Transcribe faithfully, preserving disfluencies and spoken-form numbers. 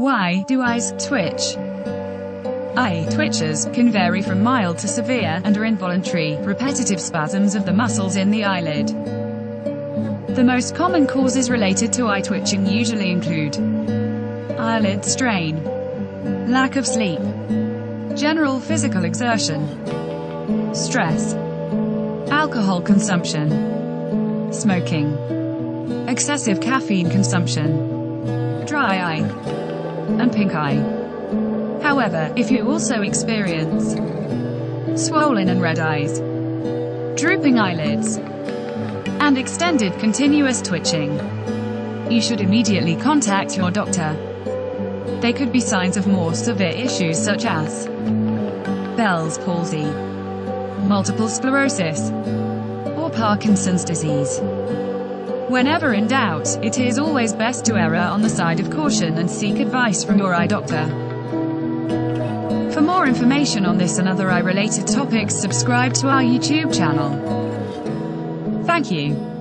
Why do eyes twitch? Eye twitches can vary from mild to severe and are involuntary, repetitive spasms of the muscles in the eyelid. The most common causes related to eye twitching usually include eyelid strain, lack of sleep, general physical exertion, stress, alcohol consumption, smoking, excessive caffeine consumption, dry eye, and pink eye. However, if you also experience swollen and red eyes, drooping eyelids, and extended continuous twitching, you should immediately contact your doctor. They could be signs of more severe issues such as Bell's palsy, multiple sclerosis, or Parkinson's disease. Whenever in doubt, it is always best to err on the side of caution and seek advice from your eye doctor. For more information on this and other eye-related topics, subscribe to our YouTube channel. Thank you.